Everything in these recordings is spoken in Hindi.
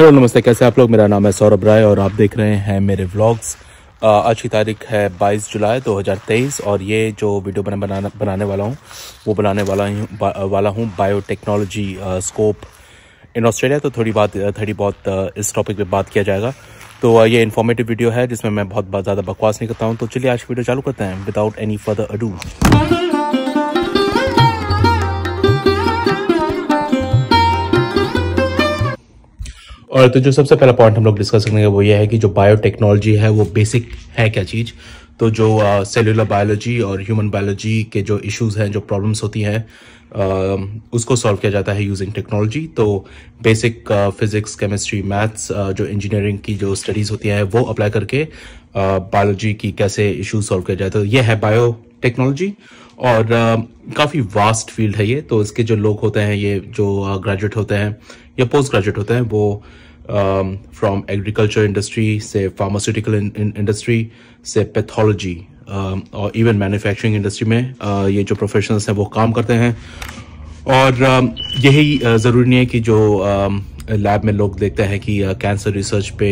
हेलो नमस्ते, कैसे आप लोग। मेरा नाम है सौरभ राय और आप देख रहे हैं मेरे व्लॉग्स। आज की तारीख है 22 जुलाई 2023 और ये जो वीडियो बनाने वाला हूँ बायोटेक्नोलॉजी स्कोप इन ऑस्ट्रेलिया। तो थोड़ी बहुत इस टॉपिक पे बात किया जाएगा। तो ये इन्फॉर्मेटिव वीडियो है जिसमें मैं बहुत ज़्यादा बकवास नहीं करता हूँ। तो चलिए आज की वीडियो चालू करते हैं विदाउट एनी फर्दर अडू। और तो जो सबसे पहला पॉइंट हम लोग डिस्कस करेंगे वो ये है कि जो बायोटेक्नोलॉजी है वो बेसिक है क्या चीज़। तो जो सेलुलर बायोलॉजी और ह्यूमन बायोलॉजी के जो इश्यूज हैं, जो प्रॉब्लम्स होती हैं, उसको सॉल्व किया जाता है यूजिंग टेक्नोलॉजी। तो बेसिक फिजिक्स, केमिस्ट्री, मैथ्स, जो इंजीनियरिंग की जो स्टडीज़ होती हैं वो अप्लाई करके बायोलॉजी की कैसे इशूज़ सॉल्व किया जाए। तो ये है बायोटेक्नोलॉजी और काफ़ी वास्ट फील्ड है ये। तो इसके जो लोग होते हैं, ये जो ग्रेजुएट होते हैं या पोस्ट ग्रेजुएट होते हैं, वो फ्रॉम एग्रीकल्चर इंडस्ट्री से फार्मास्यूटिकल इंडस्ट्री से पैथोलॉजी और इवन मैन्युफैक्चरिंग इंडस्ट्री में ये जो प्रोफेशनल्स हैं वो काम करते हैं। और यही ज़रूरी नहीं है कि जो लैब में लोग देखते हैं कि कैंसर रिसर्च पे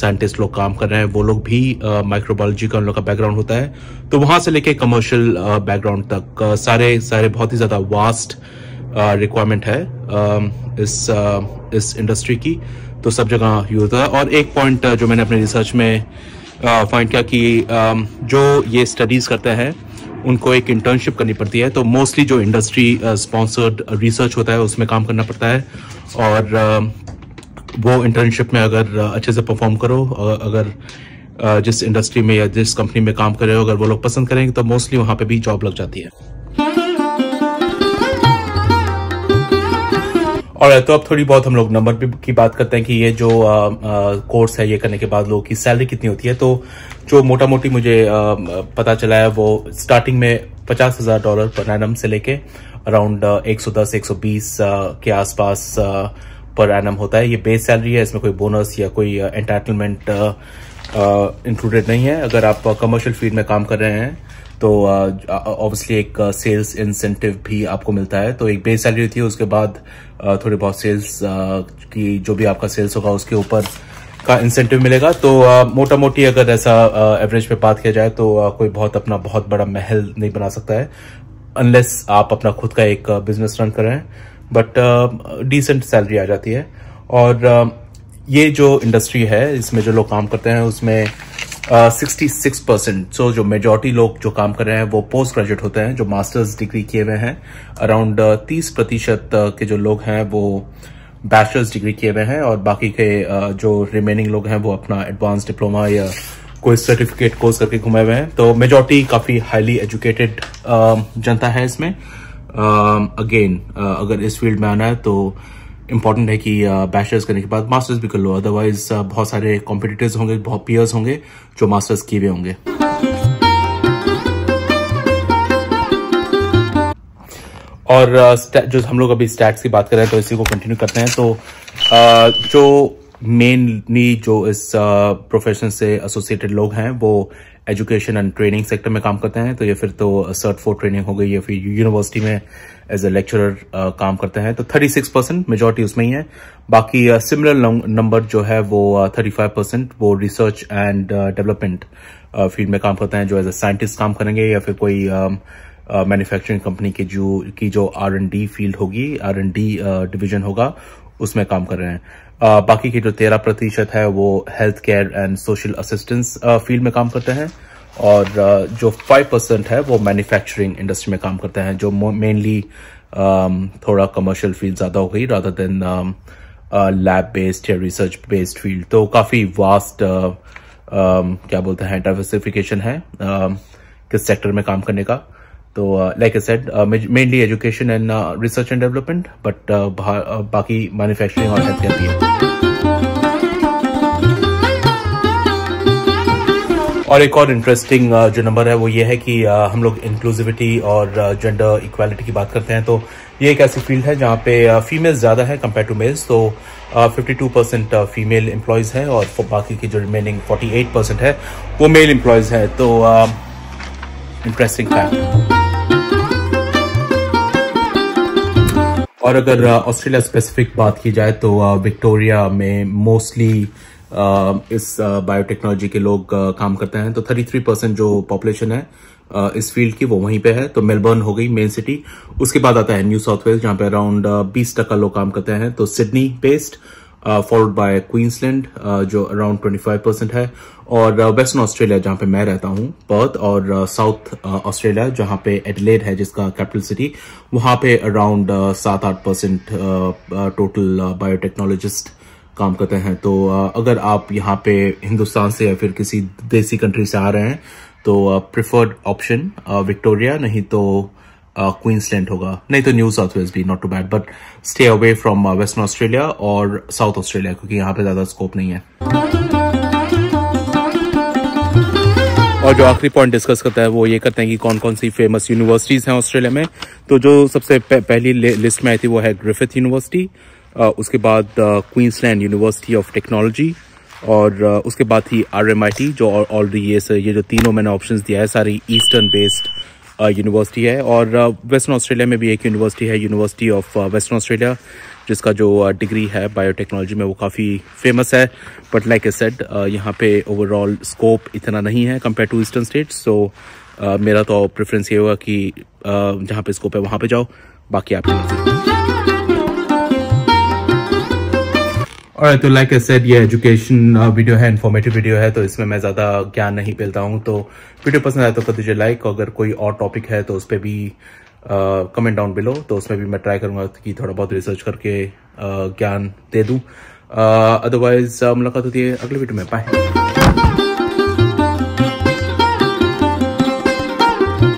साइंटिस्ट लोग काम कर रहे हैं, वो लोग भी माइक्रोबायोलॉजी का उन लोग का बैकग्राउंड होता है। तो वहाँ से लेके कमर्शियल बैकग्राउंड तक सारे बहुत ही ज़्यादा वास्ट रिक्वायरमेंट है इस इंडस्ट्री की। तो सब जगह यूज होता है। और एक पॉइंट जो मैंने अपने रिसर्च में फाइंड किया कि जो ये स्टडीज़ करते हैं उनको एक इंटर्नशिप करनी पड़ती है। तो मोस्टली जो इंडस्ट्री स्पॉन्सर्ड रिसर्च होता है उसमें काम करना पड़ता है। और वो इंटर्नशिप में अगर अच्छे से परफॉर्म करो, अगर जिस इंडस्ट्री में या जिस कंपनी में काम कर रहे हो अगर वो लोग पसंद करेंगे तो मोस्टली वहाँ पे भी जॉब लग जाती है। और तो अब थोड़ी बहुत हम लोग नंबर की बात करते हैं कि ये जो कोर्स है ये करने के बाद लोगों की सैलरी कितनी होती है। तो जो मोटा मोटी मुझे पता चला है वो स्टार्टिंग में $50,000 पर एनम से लेके अराउंड 110-120 के आसपास पर एनम होता है। ये बेस सैलरी है, इसमें कोई बोनस या कोई एंटाइटलमेंट इंक्लूडेड नहीं है। अगर आप कमर्शियल फील्ड में काम कर रहे हैं तो ऑब्वियसली एक सेल्स इंसेंटिव भी आपको मिलता है। तो एक बेस सैलरी होती है, उसके बाद थोड़े बहुत सेल्स की जो भी आपका सेल्स होगा उसके ऊपर का इंसेंटिव मिलेगा। तो मोटा मोटी अगर ऐसा एवरेज पे बात किया जाए तो कोई बहुत बड़ा महल नहीं बना सकता है अनलेस आप अपना खुद का एक बिजनेस रन कर रहे हैं। बट डिसेंट सैलरी आ जाती है। और ये जो इंडस्ट्री है इसमें जो लोग काम करते हैं उसमें 66%, सो जो मेजॉरिटी लोग जो काम कर रहे हैं वो पोस्ट ग्रेजुएट होते हैं, जो मास्टर्स डिग्री किए हुए हैं। अराउंड 30% के जो लोग हैं वो बैचलर्स डिग्री किए हुए हैं और बाकी के जो रिमेनिंग लोग हैं वो अपना एडवांस डिप्लोमा या कोई सर्टिफिकेट कोर्स करके घुमाए हुए हैं। तो मेजॉरिटी काफ़ी हाईली एजुकेटेड जनता है इसमें। अगेन अगर इस फील्ड में आना है तो इम्पॉर्टेंट है कि बैचलर्स करने के बाद मास्टर्स भी कर लो, अदरवाइज बहुत सारे कॉम्पिटिटर्स होंगे, बहुत पीयर्स होंगे जो मास्टर्स किए हुए होंगे। और जो हम लोग अभी स्टैट्स की बात कर रहे हैं तो इसी को कंटिन्यू करते हैं। तो जो मेनली जो इस प्रोफेशन से एसोसिएटेड लोग हैं वो एजुकेशन एंड ट्रेनिंग सेक्टर में काम करते हैं। तो ये फिर तो सर्ट 4 ट्रेनिंग हो गई या फिर यूनिवर्सिटी में एज ए लेक्चरर काम करते हैं। तो 36% मेजॉरिटी उसमें ही है। बाकी सिमिलर नंबर जो है वो 35% वो रिसर्च एंड डेवलपमेंट फील्ड में काम करते हैं, जो एज ए साइंटिस्ट काम करेंगे या फिर कोई मैन्युफैक्चरिंग कंपनी की जो R&D फील्ड होगी, R&D डिविजन होगा उसमें काम कर रहे हैं। बाकी की जो 13% है वो health care and social assistance field में काम करते हैं। और जो 5% है वो मैन्युफैक्चरिंग इंडस्ट्री में काम करते हैं, जो मेनली थोड़ा कमर्शियल फील्ड ज़्यादा हो गई रादर देन लैब बेस्ड या रिसर्च बेस्ड फील्ड। तो काफ़ी वास्ट क्या बोलते हैं डाइवर्सिफिकेशन है किस सेक्टर में काम करने का। तो like I said mainly education and research and development, but बाकी मैन्युफैक्चरिंग और हेल्थ केयर है। और एक और इंटरेस्टिंग जो नंबर है वो ये है कि हम लोग इंक्लूसिविटी और जेंडर इक्वालिटी की बात करते हैं। तो ये एक ऐसी फील्ड है जहाँ पे फीमेल्स ज़्यादा है कंपेयर टू मेल्स। तो 52% फीमेल एम्प्लॉयज़ हैं और बाकी की जो रिमेनिंग 48% है वो मेल एम्प्लॉयज़ हैं। तो इंटरेस्टिंग फैक्ट। और अगर ऑस्ट्रेलिया स्पेसिफिक बात की जाए तो विक्टोरिया में मोस्टली इस बायोटेक्नोलॉजी के लोग काम करते हैं, तो 33% जो पॉपुलेशन है इस फील्ड की वो वहीं पे है। तो मेलबर्न हो गई मेन सिटी, उसके बाद आता है न्यू साउथ वेल्स जहाँ पे अराउंड 20% लोग काम करते हैं, तो Sydney based followed by Queensland जो अराउंड 25% है, और वेस्टर्न ऑस्ट्रेलिया जहाँ पे मैं रहता हूँ पर्थ, और साउथ ऑस्ट्रेलिया जहाँ पे एडलेड है जिसका कैपिटल सिटी, वहाँ पे अराउंड 7-8% टोटल बायोटेक्नोलॉजिस्ट काम करते हैं। तो अगर आप यहाँ पे हिंदुस्तान से या फिर किसी देसी कंट्री से आ रहे हैं तो प्रिफर्ड ऑप्शन विक्टोरिया, नहीं तो क्वींसलैंड होगा, नहीं तो न्यू साउथ वेल्स भी not too bad, but stay away from Western Australia और साउथ ऑस्ट्रेलिया क्योंकि यहाँ पे ज्यादा स्कोप नहीं है। और जो आखिरी पॉइंट डिस्कस करता है वो ये करते हैं कि कौन कौन सी फेमस यूनिवर्सिटीज हैं ऑस्ट्रेलिया में। तो जो सबसे पहली लिस्ट में आई थी वो है ग्रिफिथ यूनिवर्सिटी, उसके बाद क्वींसलैंड यूनिवर्सिटी ऑफ टेक्नोलॉजी, और उसके बाद ही RMIT जो ऑलरेडी ये जो तीनों मैंने ऑप्शंस दिया है सारी ईस्टर्न बेस्ड यूनिवर्सिटी है। और वेस्टर्न ऑस्ट्रेलिया में भी एक यूनिवर्सिटी है, यूनिवर्सिटी ऑफ वेस्टर्न ऑस्ट्रेलिया, जिसका जो डिग्री है बायोटेक्नोलॉजी में वो काफ़ी फेमस है, बट लाइक आई सेड यहाँ पे ओवरऑल स्कोप इतना नहीं है compare to eastern states. So मेरा तो प्रेफरेंस ये होगा कि जहाँ पे स्कोप है वहाँ पे जाओ, बाकी आपकी। तो लाइक आई सेड ये एजुकेशन वीडियो है, इन्फॉर्मेटिव वीडियो है, तो इसमें मैं ज़्यादा ज्ञान नहीं फैलता हूँ। तो वीडियो पसंद आया तो कर दीजिए लाइक, अगर कोई और टॉपिक है तो उस पर भी कमेंट डाउन बिलो, तो उसमें भी मैं ट्राई करूँगा कि थोड़ा बहुत रिसर्च करके ज्ञान दे दूँ। अदरवाइज मुलाकात होती है अगले वीडियो में, बाय।